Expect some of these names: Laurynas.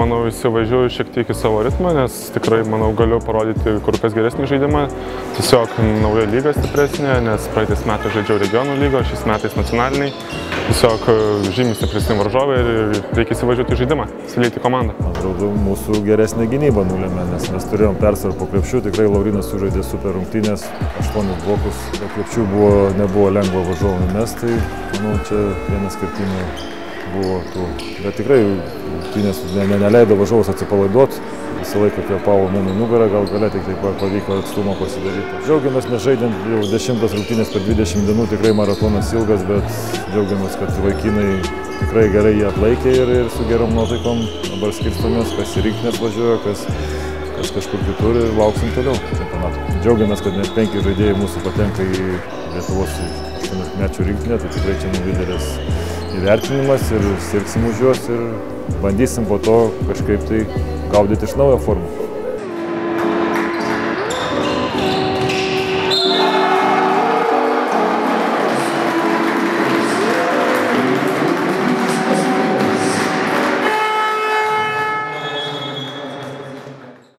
manau, įsivažiuoju šiek tiek į savo ritmą, nes tikrai, manau, galiu parodyti kur kas geresnį žaidimą. Tiesiog nauja lyga stipresnė, nes praeitais metais žaidžiau regionų lygo, šiais metais nacionaliniai. Tiesiog žymiai stipresni varžovai ir reikia įsivažiuoti į žaidimą, įsileiti komandą. Man atrodo, mūsų geresnė gynyba nulėmė, nes mes turėjom persvarą po krepšių, tikrai Laurynas sužaidė super rungtynės, 8 blokus, krepšių nebuvo lengva varžovai mes, tai manau, čia vienas skirtimai buvo tų. Bet tikrai rungtynės neleido varžovus atsipalaiduoti, visą laiką kvėpavo mano nugarą, gal galia tik taip pavyko atstumą pasidaryti. Džiaugiamės, mes žaidėm jau 10 rungtynės per 20 dienų, tikrai maratonas ilgas, bet džiaugiamės, kad vaikinai tikrai gerai jį atlaikė ir su gerom nuotaikom dabar skirstomės, kas į rinktinės važiuoja, kas kažkur kitur ir lauksim toliau čempionato. Džiaugiamės, kad net 5 žaidėjai mūsų patenka į Lietuvos 18-mečių rinktinę, tai tikrai čia mums didelis įvertinimas ir sirgsim už juos ir bandysim po to kažkaip tai gaudyti iš naujo formą.